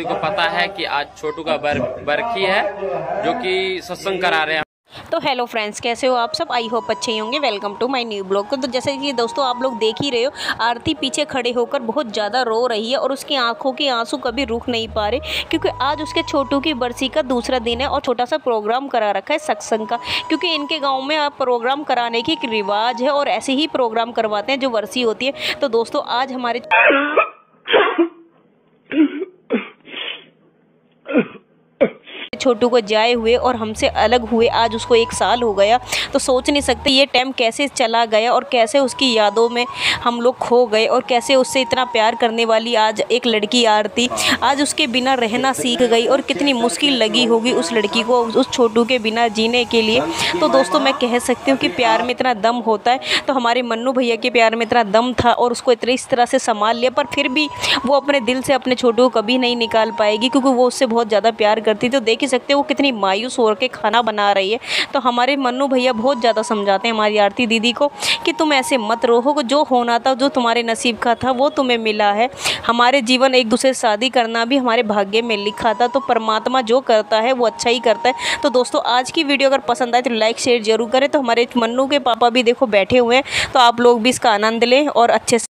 को पता है कि आज छोटू का बरखी है जो कि सत्संग करा रहे हैं। तो हेलो फ्रेंड्स, कैसे हो आप सब? आई होप अच्छे होंगे। Welcome to my new blog. तो जैसे कि दोस्तों आप लोग देख ही रहे हो, आरती पीछे खड़े होकर बहुत ज़्यादा रो रही है और उसकी आंखों के आंसू कभी रुक नहीं पा रहे, क्योंकि आज उसके छोटू की बरसी का दूसरा दिन है और छोटा सा प्रोग्राम करा रखा है सत्संग का, क्योंकि इनके गाँव में प्रोग्राम कराने की एक रिवाज है और ऐसे ही प्रोग्राम करवाते हैं जो बरसी होती है। तो दोस्तों आज हमारे छोटू को जाए हुए और हमसे अलग हुए आज उसको 1 साल हो गया। तो सोच नहीं सकते ये टाइम कैसे चला गया और कैसे उसकी यादों में हम लोग खो गए और कैसे उससे इतना प्यार करने वाली आज एक लड़की आरती आज उसके बिना रहना सीख गई और कितनी मुश्किल लगी होगी उस लड़की को उस छोटू के बिना जीने के लिए। तो दोस्तों मैं कह सकती हूँ कि प्यार में इतना दम होता है, तो हमारे मन्नू भैया के प्यार में इतना दम था और उसको इतने इस तरह से संभाल लिया, पर फिर भी वो अपने दिल से अपने छोटू को कभी नहीं निकाल पाएगी क्योंकि वो उससे बहुत ज़्यादा प्यार करती। तो देखिए सकते वो कितनी मायूस होकर के खाना बना रही है। तो हमारे मन्नू भैया बहुत ज़्यादा समझाते हैं हमारी आरती दीदी को कि तुम ऐसे मत रोहो, जो होना था जो तुम्हारे नसीब का था वो तुम्हें मिला है। हमारे जीवन एक दूसरे से शादी करना भी हमारे भाग्य में लिखा था, तो परमात्मा जो करता है वो अच्छा ही करता है। तो दोस्तों आज की वीडियो अगर पसंद आए तो लाइक शेयर जरूर करें। तो हमारे मन्नू के पापा भी देखो बैठे हुए हैं, तो आप लोग भी इसका आनंद लें और अच्छे से